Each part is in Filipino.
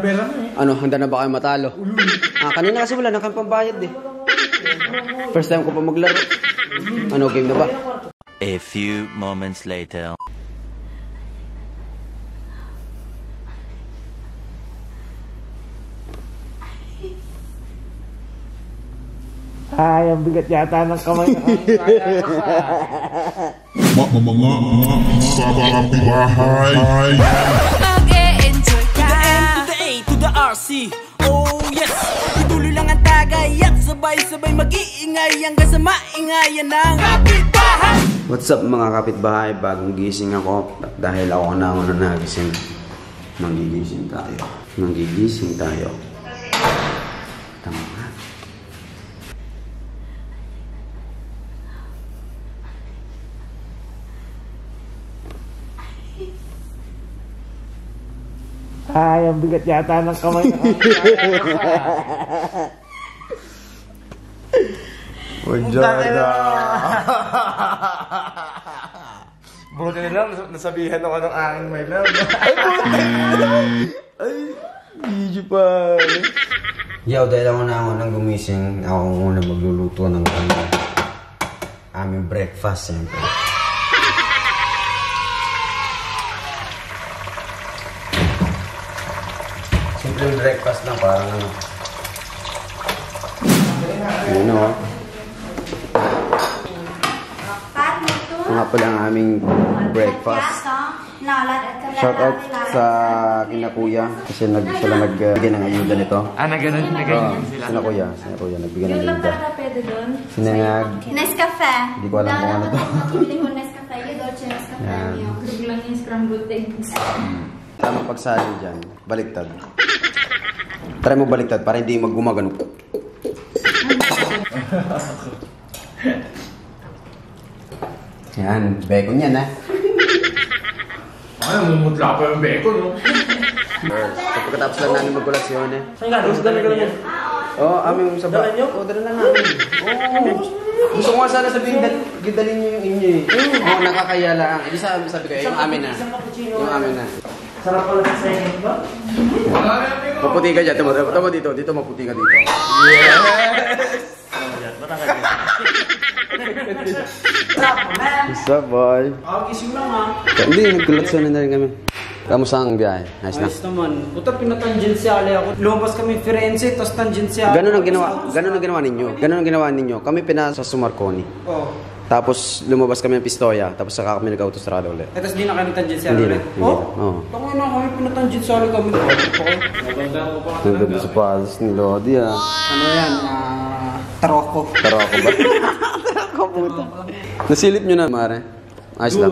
Pera na eh. Ano, handa na ba kayo matalo? Kanina kasi wala na kang pambayad eh. First time ko pa maglaro. Ano, game na ba? A few moments later. Ay, ang bigat yata ng kamay na kamay. RC. Oh yes, ituloy lang ang tagay at sabay-sabay mag-iingay hanggang sa maingayan ng kapitbahay. What's up mga kapitbahay, bagong gising ako at dahil ako na una nagising, Manggigising tayo. Tama nga. Ay, ang bigat yata ng kamay na Bulo na lang, nasabihan ako ng aking may love. Ay, bulo na lang! Ay, video pa. Yo, dahil ako na unang gumising, ako muna magluluto ng aming breakfast, siyempre. Yung breakfast lang parang ano. Ano o. Mga pala ang aming breakfast. Shout out sa kinakuya kasi sila nagbigyan ng ayuda nito. Nagganyan sila. Sina kuya nagbigyan ng ayuda. Yung lang para pwede doon. Nescafe. Hindi ko alam kung ano to. Nakabili ko Nescafe. Yung Dolce Nescafe niyo. Grug lang yung scrambled eggs. Tama pagsali dyan. Baliktad. Try mo baliktad para hindi mag-gumagano. Yan, bacon yan ha. Ay, mumutla pa yung bacon, no? Pagkatapos lang namin mag-kolaksyon eh. Ang gano'n, gusto na gano'n yan? Oo, aming sabah. Dalan nyo? Oo, dalan na namin. Oo. Gusto ko nga sana sabihin, gidalin nyo yung inyo eh. Oo, nakakaya lang. Hindi sabi ko, yung amin na. Yung amin na. Sarap pala sa second ba? Maputi ka dyan. Tama dito. Dito maputi ka dito. Yes! What's up, boy? Gising lang ha. Hindi, nagkulatsunan na rin kami. Kamusta ang biyahe? Nice na? Nice naman. Puta, pinatangjensyale ako. Lumabas kami Firenze, tapos tangjensyale. Ganun ang ginawa ninyo. Kami pinasa sa Marconi. Oo. Tapos lumabas kami ng Pistoia, tapos saka kami nag-autostrada ulit. Tapos di na kami tangensyal ulit? Oo. Tangan na kami, pinatangensyal kami. Nagdami sa palas ni Lodi ah. Ano yan? Taroko. Taroko ba? Taroko puta. Nasilip nyo na, Mare? Ayos lang.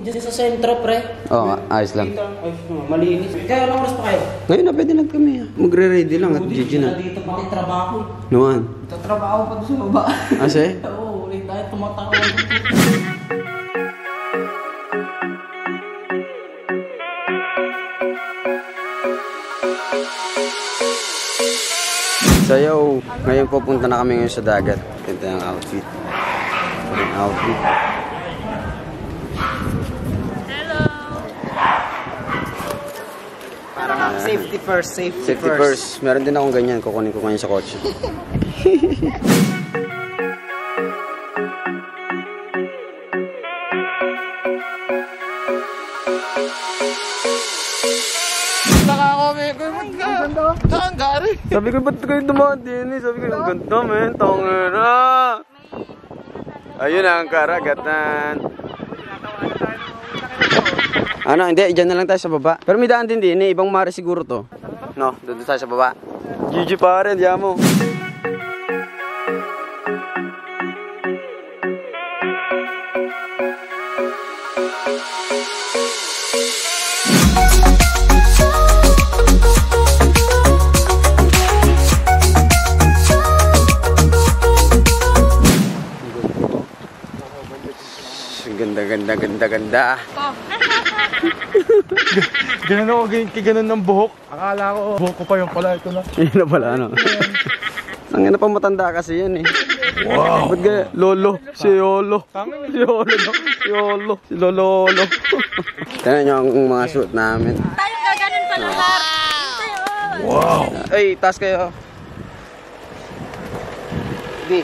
Diyan sa sentro, pre. Oo, ayos lang. Malinis. Kaya lang oras pa kayo? Ngayon na, pwede lang kami. Magre-ready lang at GG na. Dito pa kayo trabaho. Noon? Ito trabaho pa doon sa baba. Ase? Oo. Dahil tumatawa ko. Sayo, ngayon pupunta na kami ngayon sa dagat. Ito yung outfit. Hello! Parang safety first. Meron din akong ganyan. Kukunin ko ngayon sa kotse. Sabi ko, ba't kayo dumaan din eh? Sabi ko, ang ganda men, tongan ah! Ayun na ang karagatan. Ano, hindi, dyan na lang tayo sa baba. Pero may daan din din eh, ibang mare siguro to. No, doon tayo sa baba. GG pa rin, diyan mo. Ganda. Ganun ako, ganun ng buhok. Akala ko, buhok ko pa yung pala. Ito na. Yun na pala, ano? Tangin na pa matanda kasi yan eh. Wow! Ba't ganyan? Lolo. Si Yolo. Si Lolo. Tignan nyo ang mga suit namin. Tayo ka ganun pala. Tayo. Wow. Eh, taas kayo. Di.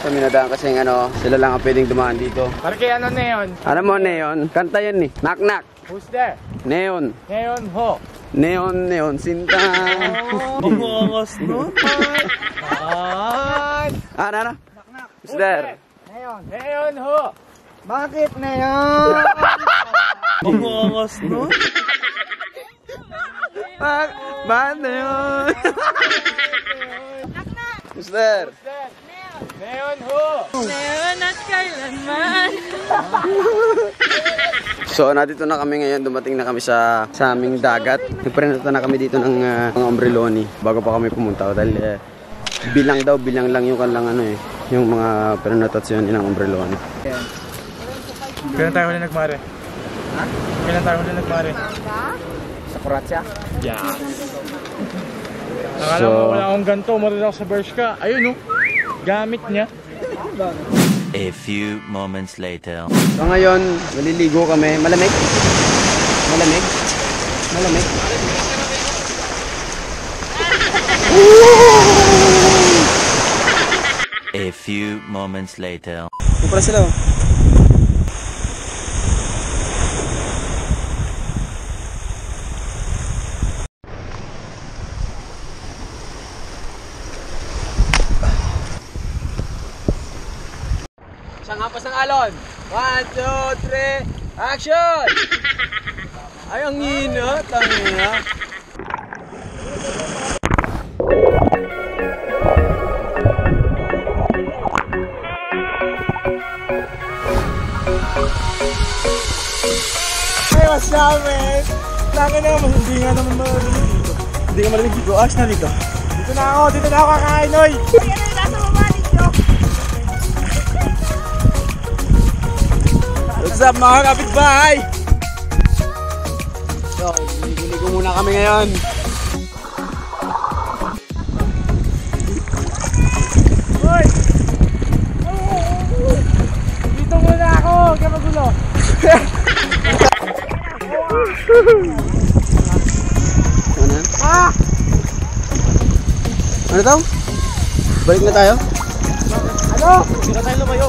Kami nadaan kasi yung ano, sila lang ang pwedeng dumaan dito. Parang kaya ano neon? Ano mo neon? Kanta yan eh. Knock knock. Who's there? Neon. Neon ho. Neon neon sinta. Umangos no? Ano ano? Knock knock. Who's there? Neon. Neon ho. Bakit neon? Umangos no? Bakit neon? Knock knock. Who's there? Neon ho! Neon at kailanman! So nandito na kami ngayon, dumating na kami sa aming dagat. Nagparenta na kami dito ng mga ombreloni bago pa kami pumunta dahil bilang lang yung kanilang ano eh, yung mga prenotasyon ng ombreloni. Kailan tayo ulit nagmare? Ha? Kailan tayo ulit nagmare? Sa Croatia? Yeah. Nakala mo wala akong ganito, marunong ako sa Bershka. Ayun no? Gamit niya. A few moments later. So ngayon, maliligo kami. Malamig? Malamig? Malamig? A few moments later. Ito pala sila oh. Alon. 1, 2, 3, action! Ay, ang hina, tangina. Hey, what's up, man? Tangina naman, hindi nga naman marinig dito. Hindi ka marinig dito, action na dito. Dito na ako kakain, oy! What's up mga kapitbahay? So, ligo muna kami ngayon. Hoy! Dito muna ako! Huwag ka magulo! Ano? Ah! Ano daw? Balik na tayo? Ano? Hindi na tayo lumayo!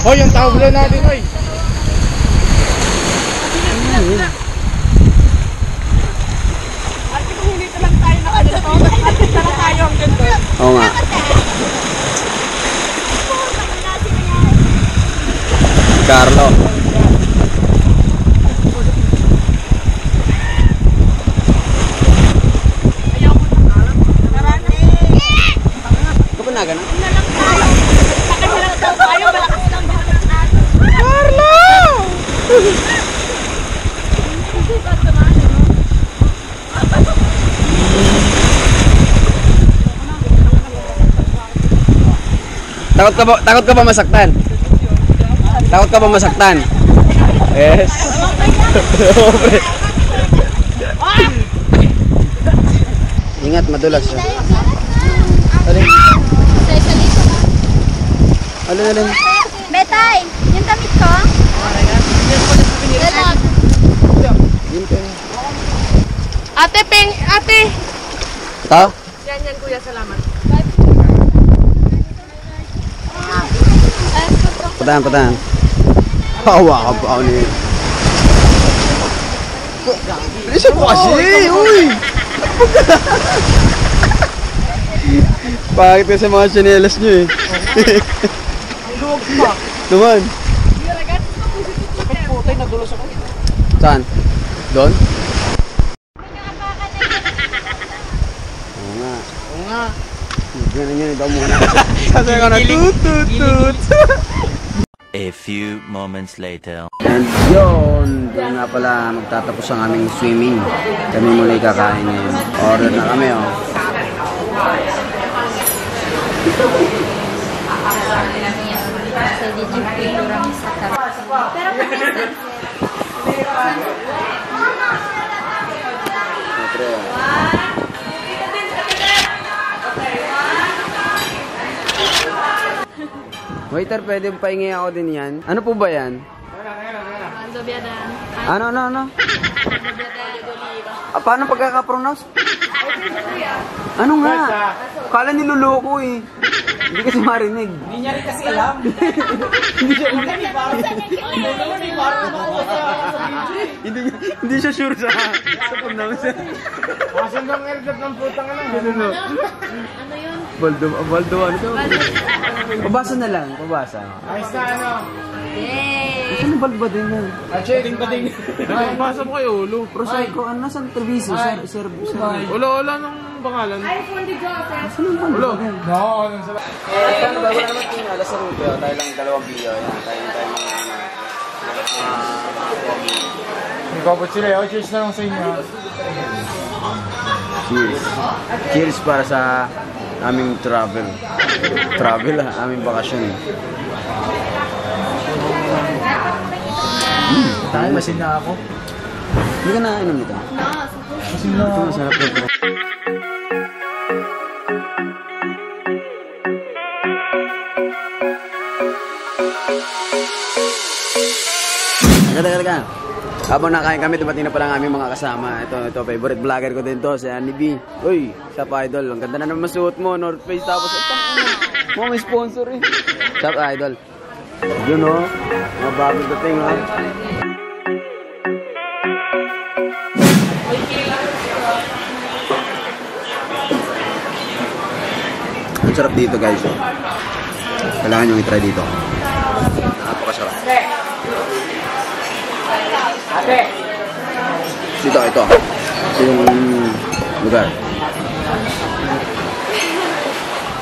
Hoy, yung tawulan natin, hoy! Ate, kung hinito lang tayo na kanito, mag-atit na lang tayo ang ganito. Oo nga. Carlo. Ayaw mo ng alam. Narani! Kapag na ganun? Takot ka ba masaktan? Takot ka ba masaktan? Yes. Ingat, madulas siya. Alin. Betay, yung damit ko? Ate, ping, ate. Ito? Yan, kuya, salamat. Patahan. Hawa ka ba ako niyo? Bilisan mo kasi! Uy! Bakit kasi mga chanelas niyo eh? Ang luwag pa! Naman! Putay, nadulos ako. Saan? Doon? Oo nga. Ganun yun, ikaw muna. Sabi ko na, tut, tut, tut. A few moments later. And yun, doon nga pala magtatapos ang aming swimming. Kami muli kakain ngayon. Order na kami, oh. Waiter, pwede pahingi ako din yan. Ano po ba yan? Ano? Paano pagkakapronounce? Ano nga? Kala niluloko eh. Hindi kasi marinig. Hindi niya rin kasi alam. Hindi siya sure sa pronounce. Masundang ergat ng putang alam. Ano yun? Baldo, ano ito? Pabasa na lang, pabasa. Ayos na ano? Yay! Saan ang balbading na? Bading-bading. Pabasa mo kayo, ulo. Prosecco, ano? Nasaan Treviso? Ulo nung pangalan. iPhone di Jota. Saan ang balbading? Oo, nang sa... Saan ba? Wala naman yung alas sa Rubio. Tayo lang dalawang biyo. Tayo mga... May babot sila. O, cheers na lang sa inyo. Cheers. Cheers para sa... aming travel. Travel ah, aming bakasyon eh. Tayo, masin na ako. Hindi ka nakainom nito? Masin na ako. Masarap na. Taga. Habang nakain kami, dumating na pala ang aming mga kasama. Ito, favorite vlogger ko din to, si Annie B Uy, shop idol. Ang ganda na naman masuot mo, North Face. Tapos, mo may sponsor eh. Shop idol. Yun o, mga bagong dating o. Ang sarap dito guys. Kailangan nyo i-try dito. Napakasarap. Ito. Ito yung lugar.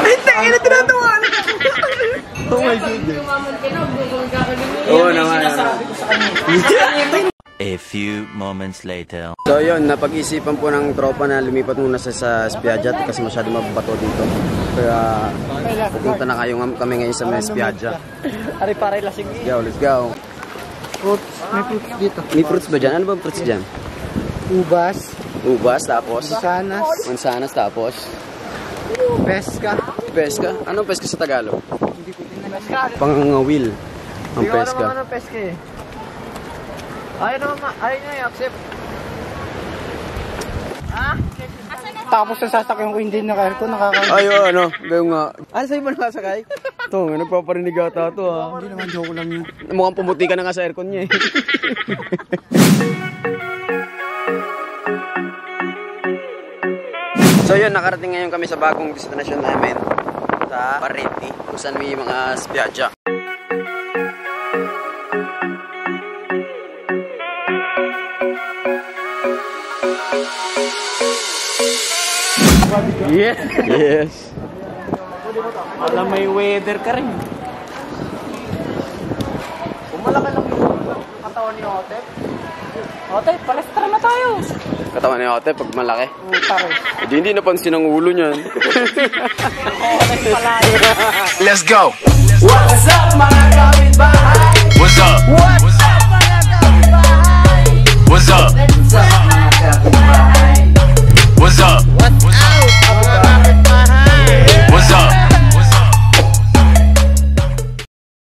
Ay, tayo na tinatawa na! Oh my goodness. Oo naman. A few moments later. So yun, napag-isipan po ng tropa na lumipat muna sa Pistoia kasi masyado mababato dito. Kaya pupunta na kami ngayon sa Pistoia. Let's go. Fruits. May fruits dito. May fruits ba dyan? Ano ba fruits dyan? Ubas, tapos? Mansanas, tapos? Pesca? Anong pesca sa Tagalog? Hindi ko din na. Pangangawil ang pesca. Hindi ko alam anong pesca eh. Ayaw na i-accept. Ha? Tapos nasasakyan ko hindi na kahit ko nakakain. Ay, ano? Gayong nga. Ano sa'yo ba nakasakay? Ito, nga nagpaparinig ata ito ha. Hindi naman, joke lang yun. Mukhang pumuti ka na nga sa aircon niya eh. So yun, nakarating ngayon kami sa bagong destination namin. Sa Pariti, kung saan may mga Pistoia. Yes! Alam, may weather ka rin. Umalaka lang yung katawan ni Otep. Otep, palestra na tayo. Katawan ni Otep pag malaki? Hindi napansin ang ulo niyan. Let's go! What's up mga kapitbahay? What's up? What's up?